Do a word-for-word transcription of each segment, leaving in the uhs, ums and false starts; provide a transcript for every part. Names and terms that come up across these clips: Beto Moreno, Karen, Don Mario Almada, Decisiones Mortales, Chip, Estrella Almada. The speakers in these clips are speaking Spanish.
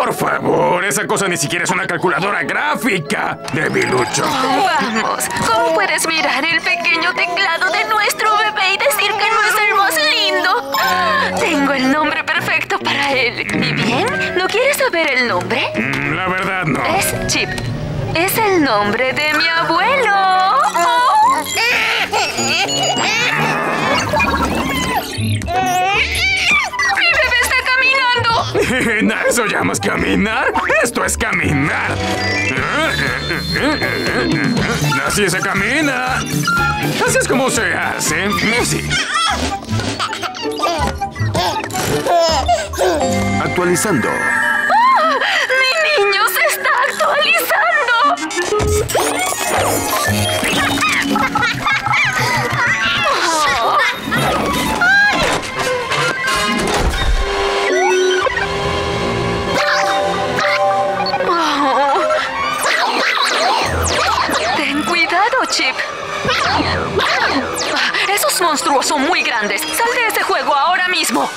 Por favor, esa cosa ni siquiera es una calculadora gráfica, debilucho. Vamos, ¿cómo puedes mirar el pequeño teclado de nuestro bebé y decir que no es el más lindo? ¡Ah! Tengo el nombre perfecto para él. ¿Y bien? ¿No quieres saber el nombre? La verdad no. Es Chip. Es el nombre de mi abuelo. Oh. Eso llamas caminar. Esto es caminar. Así se camina. Así es como se hace. Así. Actualizando. ¡Oh! ¡Mi niño se está actualizando! Oh. Chip. Esos monstruos son muy grandes. Sal de ese juego ahora mismo.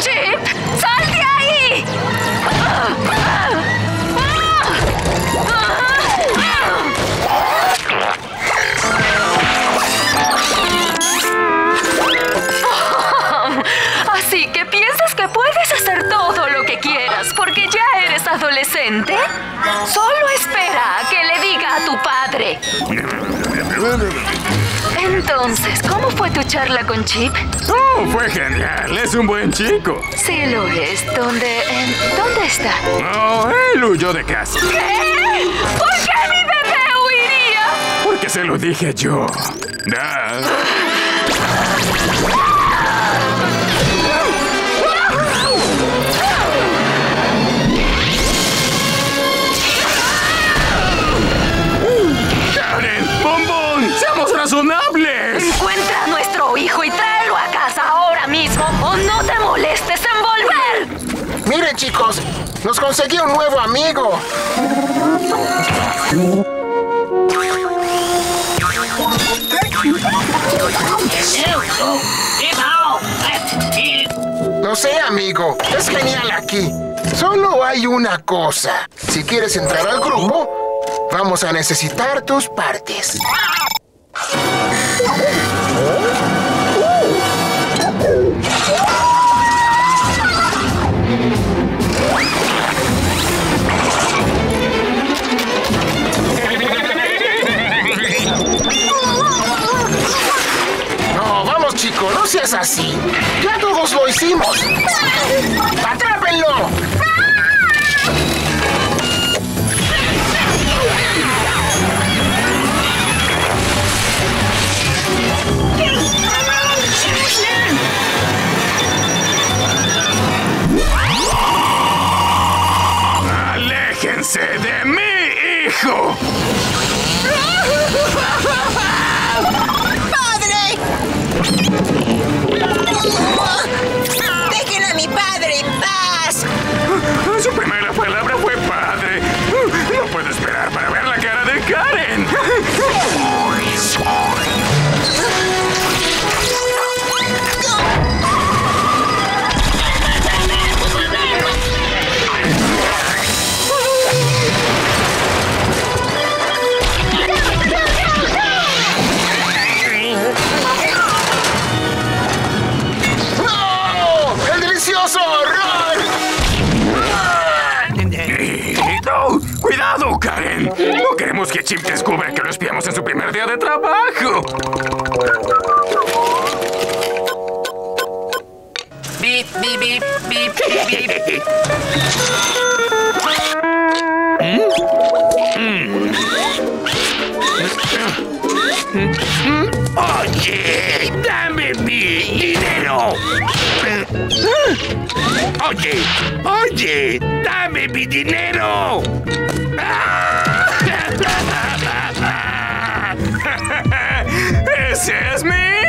Chip, sal de ahí. Así que piensas que puedes hacer todo lo que quieras porque ya eres adolescente. Solo espera a que le diga a tu padre. Entonces, ¿cómo fue tu charla con Chip? Oh, fue genial. Es un buen chico. Sí, lo es. ¿Dónde, eh, ¿dónde está? Oh, él huyó de casa. ¿Qué? ¿Por qué mi bebé huiría? Porque se lo dije yo. Ah. ¡Razonables! Encuentra a nuestro hijo y tráelo a casa ahora mismo o no te molestes en volver. Miren, chicos, nos conseguí un nuevo amigo. No sé, amigo, es genial aquí. Solo hay una cosa. Si quieres entrar al grupo, vamos a necesitar tus partes. No, vamos, chico, no seas así. Ya todos lo hicimos. ¡Atrápenlo! ¡Aléjense de mi hijo! ¡Padre! ¡Dejen a mi padre en paz! Su primera palabra fue padre. No puedo esperar para ver la cara de Karen. ¡Cuidado, Karen! No queremos que Chip descubra que lo espiamos en su primer día de trabajo. Bip, bip, bip, bip, bip. ¡Oye! ¡Dame mi dinero! ¡Oye! ¡Oye! ¡Dame mi dinero! ¡Ese es mi